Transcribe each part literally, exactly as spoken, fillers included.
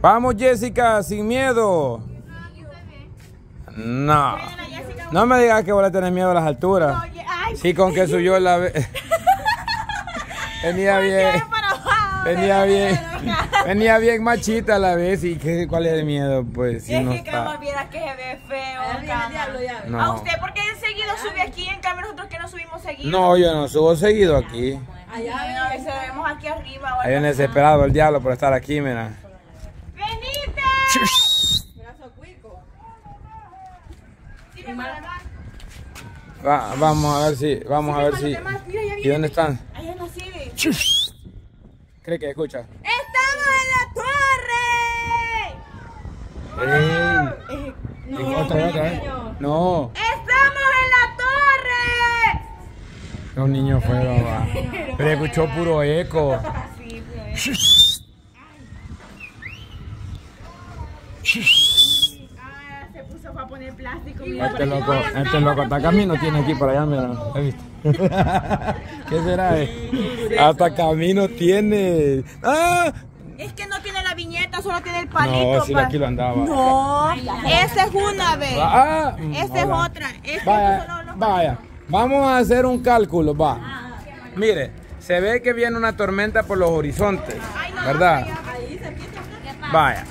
Vamos, Jessica, sin miedo. No. No me digas que voy a tener miedo a las alturas. Sí, con que subió la... Venía bien. Venía bien. Venía bien machita la vez. ¿Y qué, cuál es el miedo? Pues si es no que Cama viera que se ve feo. Ay, no. A usted, ¿por qué seguido sube aquí? En cambio nosotros que no subimos seguido. No, yo no subo seguido aquí. Allá a veces vemos aquí arriba. Hay un desesperado el diablo por estar aquí, mira. ¡Venite! Va, vamos a ver si, vamos sí, a ver si. Demás, tío, ¿y dónde están? Allá no sirve. ¿Cree que escucha? ¡Estamos en la torre! Ey. No, no, otra, no, otra, no. no. ¡Estamos en la torre! Los niños fueron, va. Pero escuchó puro eco. Sí, pues. Va a poner plástico. Este loco, este loco está camino tiene aquí para allá, mira. ¿Qué será? Eh? Hasta camino tiene. ¡Ah! Es que no tiene la viñeta, solo tiene el palito. No, si pa... aquí lo andaba. No, esa es una vez. Ah, esta es otra. Este vaya, solo lo... vaya, vamos a hacer un cálculo, va. Ah, mire, se ve que viene una tormenta por los horizontes, ay, no, ¿verdad? No, vaya,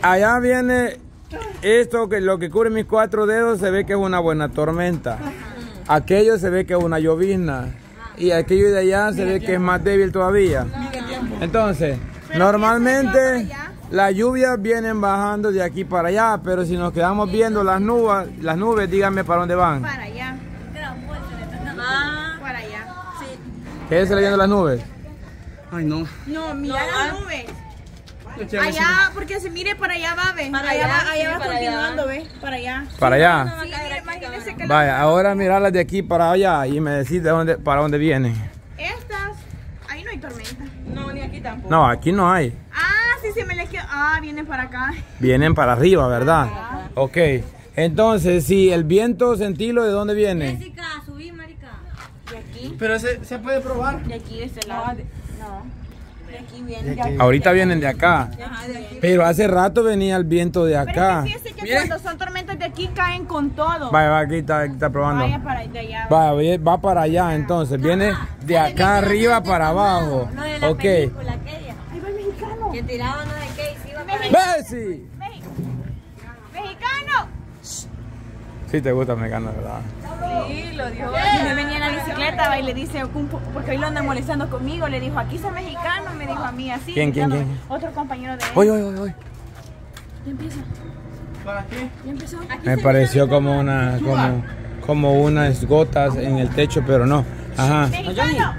allá viene. Esto que lo que cubre mis cuatro dedos se ve que es una buena tormenta. Aquello se ve que es una llovizna. Y aquello de allá se ve que es más débil todavía. Entonces, normalmente las lluvias vienen bajando de aquí para allá, pero si nos quedamos viendo las nubes, las nubes, díganme para dónde van. Para allá. Para allá. ¿Qué se le viendo las nubes? Ay, no. No, mira las nubes. Allá, porque se mire para allá va, ve. Para allá, allá, sí, allá va continuando, allá. Ve. Para allá. Para allá. Sí, sí, mire, vaya, ahora mirarlas de aquí para allá y me decís de dónde, para dónde vienen. Estas, ahí no hay tormenta. No, ni aquí tampoco. No, aquí no hay. Ah, sí, sí, me les quedo. Ah, vienen para acá. Vienen para arriba, ¿verdad? Ah. Ok. Entonces, si el viento sentilo, ¿de dónde viene? Jessica, subí, marica. ¿Y aquí? Pero se, se puede probar. De aquí, de este lado. No. De aquí vienen, de aquí. Ahorita vienen de acá, ajá, de aquí. Pero hace rato venía el viento de acá. Pero es que sí, es que ¿mire? Cuando son tormentas de aquí caen con todo. Vaya, va, aquí está, aquí está probando. Vaya para allá, va. Va, va para allá, entonces. Viene de acá arriba para abajo. No de la okay. película aquella. Ahí va el mexicano. Que tiraba no de qué y se iba para ¡Bessy! ¡Mexicano! Sí te gusta el mexicano, ¿verdad? Sí, lo dijo. Y me venía en la bicicleta y le dice, porque hoy lo andan molestando conmigo, le dijo, aquí son mexicanos, me dijo a mí así. ¿Quién, quién, quién? Otro compañero de él. Oye, oye, oye. Ya empieza. ¿Para qué? Ya empezó. Me pareció como una, como, como unas gotas en el techo, pero no. Ajá. ¡Mexicano!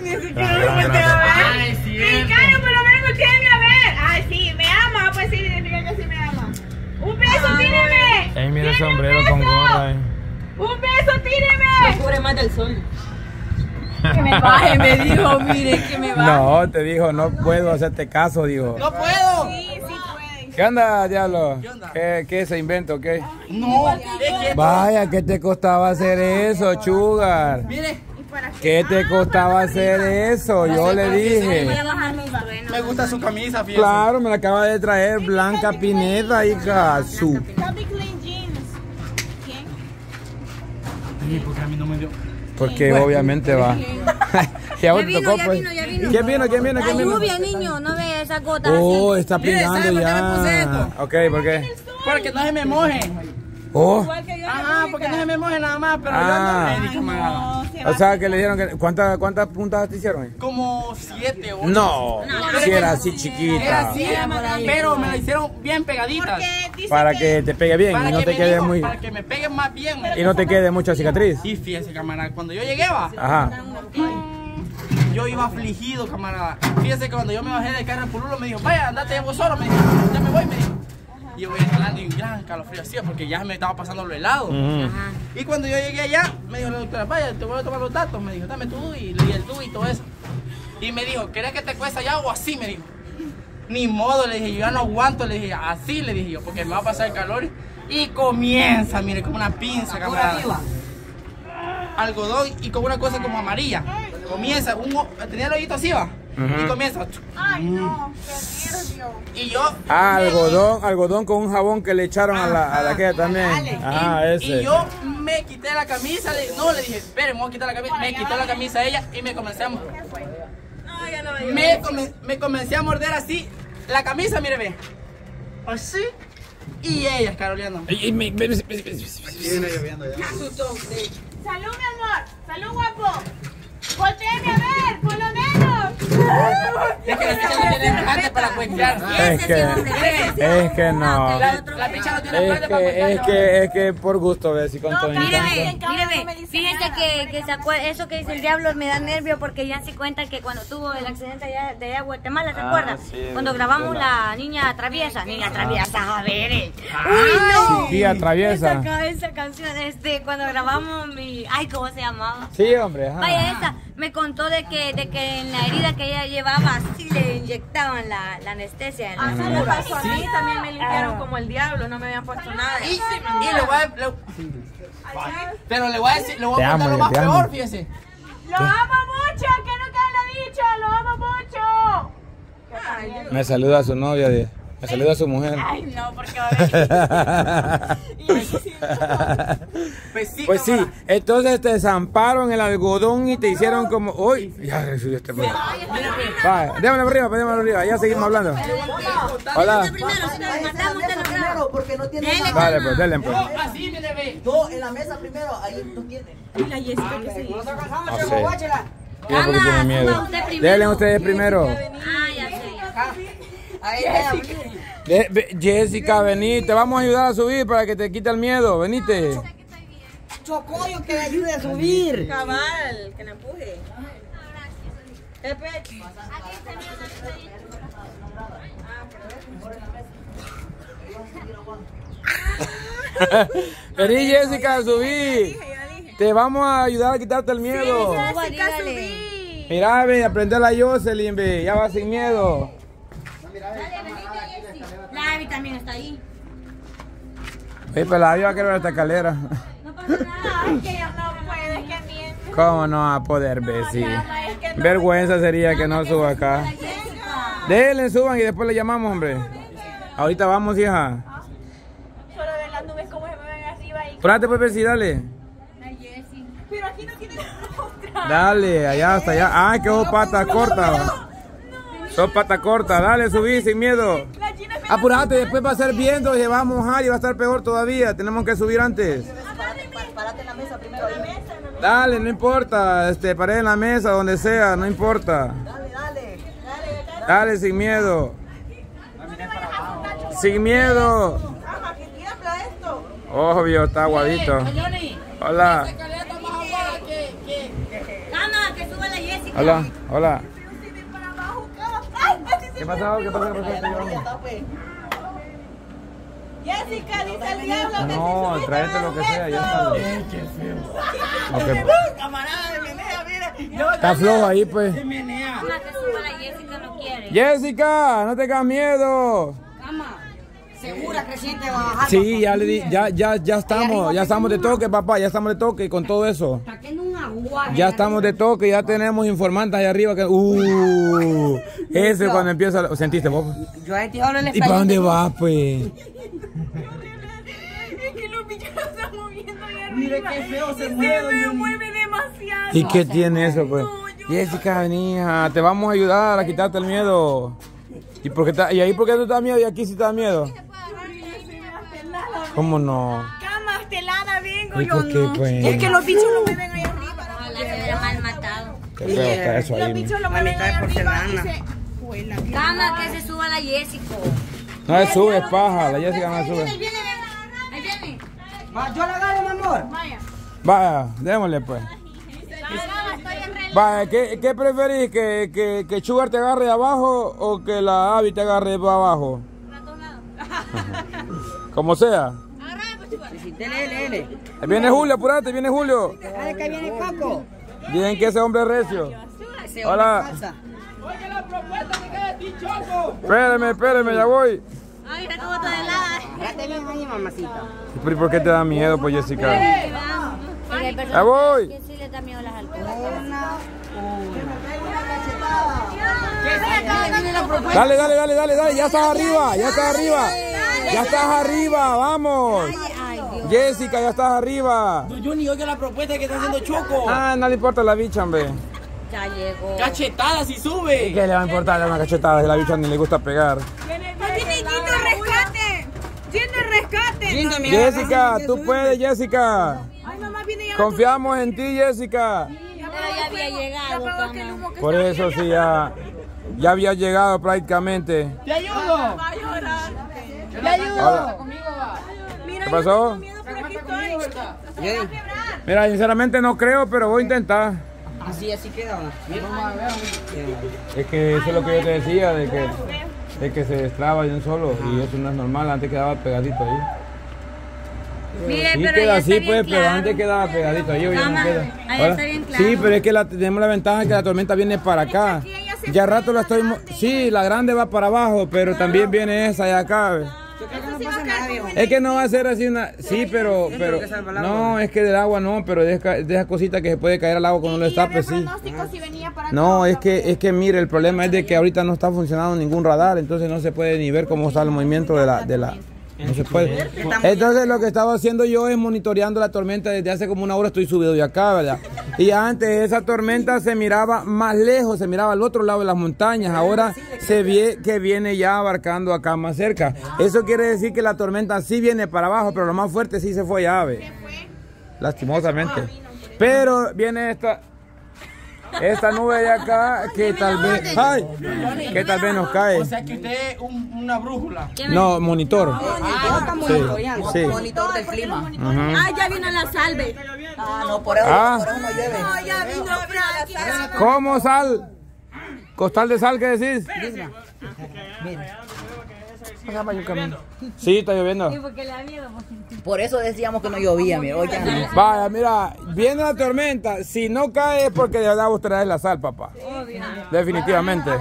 ¡Ay, sí! ¡Mexicano, por lo menos tiene a ver! ¡Ay, sí! ¡Me ama! Pues sí, significa que sí me ama. ¡Un beso, tíreme! ¡Ey, mira el sombrero con gorra, eh! ¡Un beso, tíreme! Me cubre más del sol. Que me baje, me dijo, mire, que me baje. No, te dijo, no puedo hacerte caso, dijo. ¡No puedo! Sí, sí puedes. ¿Qué onda, diablo? ¿Qué onda? ¿Qué, qué se inventó, qué? No. Vaya, ¿qué te costaba hacer eso, chugar? Mire. ¿Qué te costaba ah, hacer eso? Yo le dije. Me gusta su camisa, fíjate. Claro, me la acaba de traer Blanca Pineda, hija. Su... porque a mí no me dio. Porque bueno, obviamente va. Ya vino, ya vino, ya vino. ¿Quién vino? ¿Quién vino? La lluvia, niño, no ve esas gotas. Oh, así. Está pillando ya. ¿Por qué me puse esto? Ok, ¿por qué? Porque no se me moje. Oh. Ajá, porque no se me moje nada más, pero ah. yo no me no, se O sea, que le dieron que... ¿Cuántas, cuántas puntas te hicieron? Como siete, ocho. No, no si era así chiquita. Era así, pero me la hicieron bien pegaditas. Para que, que te pegue bien y no te quede digo, muy... Para que me pegue más bien. Y no te quede mucha cicatriz. Y fíjese, camarada, cuando yo llegué, va... Ajá. Yo iba afligido, camarada. Fíjese que cuando yo me bajé del carro, el Pululo me dijo, vaya, andate vos solo. Me dijo, ya me voy, me dijo. Y yo voy entrando y un gran calofrío así, porque ya me estaba pasando lo helado. Mm. Ajá. Y cuando yo llegué allá, me dijo la doctora, vaya, te voy a tomar los datos. Me dijo, dame tú y le di el tú y todo eso. Y me dijo, ¿querés que te cueste allá o así? Me dijo. Ni modo, le dije, yo ya no aguanto. Le dije, así le dije yo, porque me va a pasar el calor. Y comienza, mire, como una pinza, camarada. Algodón y con una cosa como amarilla. Comienza, un, tenía el ojito así, va. Uh-huh. Y comienza. Ay, no, qué nervio. Y yo. Ah, me... algodón, algodón con un jabón que le echaron ajá, a la, a la que también. Ajá, y, ese. Y yo me quité la camisa. De... No, le dije, espere, me voy a quitar la camisa. Me quitó la camisa a ella y me comencé a morder. ¿Qué fue? No, ya no me dio. Me, come... me comencé a morder así. La camisa, mire, ve. Así. Y ella, Carolina. Y me. Viene lloviendo ya. Salud, mi amor. Salud, guapo. Volteame a ver, por lo menos. Es que la picha no tiene parte para cuentear. Es que, es que no. La, la picha no tiene parte para cuentear. Es que, es que por gusto, Bessy, con todo. Míreme, míreme. Fíjense que, que se acuer... eso que dice el diablo me da nervio porque ya se cuenta que cuando tuvo el accidente allá de Guatemala, ¿se acuerdan? Ah, sí, cuando grabamos la... la niña traviesa. Niña traviesa, a ver. Eh. Uy, no. Tía traviesa. Esa, esa canción, este, cuando grabamos mi... Ay, ¿cómo se llamaba? Sí, hombre. Ajá. Vaya, esa. Me contó de que, de que en la herida que ella llevaba sí le inyectaban la, la anestesia. Ah, sí, me pasó a mí, también me limpiaron ah. como el diablo, no me habían puesto nada. Y, y le voy a, le, pero le voy a decir, le voy a contar lo más peor, fíjese. Lo amo mucho, que nunca lo he dicho, lo amo mucho. Ay, me saluda a su novia, de, me saluda a su mujer. Ay, no, porque va a ver. Pues sí, pues sí, entonces te zamparon el algodón y te hicieron como... ¡Uy! Ya recibió este problema. Vale, déjame arriba, déjame arriba, ya seguimos hablando. Hola. Vale, pues denle pues. No, en la mesa primero, ahí no tiene. Mira, y esto que se hizo. Ana, denle ustedes primero. Ah, ya sé. Ahí está. Jessica, vení, te vamos a ayudar a subir para que te quite el miedo, venite. Chocoyo, que me ayude a subir. Cabal, que me empuje. Vení, Jessica, subí. Te vamos a ayudar a quitarte el miedo. Mirá, ve, aprende la Jocelyn, ve, ya va sin miedo. La Abbi también está ahí. Oye, pero la Abbi va a querer ver esta escalera. No pasa nada, es que ella no puede, es que miente. ¿Cómo no va a poder, Bessy? No, es que no. Vergüenza sería que no suba acá. Déjenle, suban y después le llamamos, hombre. Ahorita vamos, hija. Ah, solo ver las nubes como se mueven arriba ahí. Prate, pues, Bessy, dale. Pero aquí no tiene otra. Dale, allá hasta allá. Ah, que vos patas cortas. Son patas cortas, dale, subí sin miedo. Apurate, después va a ser viendo, se va a mojar y va a estar peor todavía. Tenemos que subir antes. Parate en la mesa primero. Dale, no importa, este, paré en la mesa, donde sea, no importa. Dale, dale. Dale, sin miedo. Sin miedo. Obvio, está aguadito. Hola. Hola, hola. ¿Qué pasó? ¿Qué pasó? ¿Qué pasó? Jessica, dice el diablo que no, tráete lo que sea, ya está. Camarada de menea, mire. Está flojo ahí, pues. Jessica, no tengas miedo. Segura que sí te va a bajar. Sí, ya le di, ya, ya, ya estamos, ya estamos de toque, papá, ya estamos de toque con todo eso. Ya estamos de toque, ya tenemos informantes allá arriba que... Uh, ese cuando empieza... ¿Sentiste vos? Yo a este ahora le... ¿Y para dónde vas, pues? Es que los pichados están moviendo allá arriba. Mira qué feo se mueve. Se mueve demasiado. ¿Y qué tiene eso, pues? Jessica, vení, hija, te vamos a ayudar a quitarte el miedo. ¿Y, por qué ta, y ahí por qué tú te da miedo y aquí sí te da miedo? ¿Cómo no? Camas telada vengo yo no. Pues. Es que los bichos lo mueven ahí arriba. No, la se ve mal matado. Qué feo está eso ahí. Los bichos lo mueven ahí arriba. Cama, que se suba la Jessica. No se sube, es paja. La Jessica no se sube. Ahí viene, ahí viene. Yo la agarro, mi amor. Vaya. Vaya, démosle pues. Va, ¿qué, ¿Qué preferís? ¿Que, que, ¿Que Sugar te agarre de abajo o que la Abbi te agarre para abajo? Para todos lados. Como sea. Agarra, pues, Sugar. Dele, dele, dele. Viene Julio, apurate, viene Julio. Dale, que viene Coco. Dicen que ese hombre es recio. Hola. Oye, la propuesta me queda ti, Choco. Espérame, espérame, ya voy. Ay, está todo de lado. Ya te ahí, mamacita. ¿Y por qué te da miedo, pues, Jessica? Ya voy. Que sí le da miedo a las alturas. Una, una. Dale, dale, dale, dale, dale, ya estás arriba, ya estás arriba. Ya estás arriba, vamos. Jessica, ya estás arriba. Yo, yo ni oigo la propuesta que está haciendo Choco. Ah, no le importa la bicha, hombre. Ya llegó. Cachetada si sube. ¿Y qué le va a importar a una cachetada si la bicha ni le gusta pegar? Tiene yendo rescate. Yendo rescate. Yendo, mira, Jessica, tú subirme. Puedes, Jessica. Ay, mamá, viene ya. Confiamos en ti, Jessica. Sí, ya, pero ya había llegado. Ya por eso sí, ya, ya había llegado prácticamente. Te ayudo. Va a llorar. Te ayudo. Conmigo va. ¿Qué pasó? Mira, sinceramente no creo, pero voy a intentar. Así, así queda. Es que eso es lo que yo te decía, de que, de que se destraba de un solo. Y eso no es normal, antes quedaba pegadito ahí. Mire, sí, pero queda así, pues, claro. Pero antes quedaba pegadito ahí. Mamá, no queda. Ahí está bien claro. Sí, pero es que la, tenemos la ventaja que la tormenta viene para acá. Ya rato la estoy... Sí, la grande va para abajo, pero también viene esa de acá. No pasa nada, es que no va a ser así una... Sí, pero... pero no, es que del agua no, pero deja, deja cosita que se puede caer al agua cuando lo destape, sí. No, es que, es que mire, el problema es de que ahorita no está funcionando ningún radar, entonces no se puede ni ver cómo está el movimiento de la... De la no se puede. Entonces lo que estaba haciendo yo es monitoreando la tormenta desde hace como una hora, estoy subido de acá, ¿verdad? Y antes esa tormenta se miraba más lejos, se miraba al otro lado de las montañas, ahora se ve que viene ya abarcando acá más cerca. Eso quiere decir que la tormenta sí viene para abajo, pero lo más fuerte sí se fue ya, ¿ve? Lastimosamente. Pero viene esta... Esta nube de acá que tal vez, ay, que tal vez nos cae. O sea que usted es un, una brújula. No, monitor. No, ah, sí, sí. Monitor del clima. Uh-huh. Ah, ya vino la salve. Ah, no, por eso, ah. por eso no lleve. No, ya vino la salve. ¿Cómo sal? ¿Costal de sal qué decís? Mira. Mira. Sí, está lloviendo. Por eso decíamos que no llovía. Mira. Vaya, mira, viene la tormenta. Si no cae es porque de verdad vos traes la sal, papá. Definitivamente.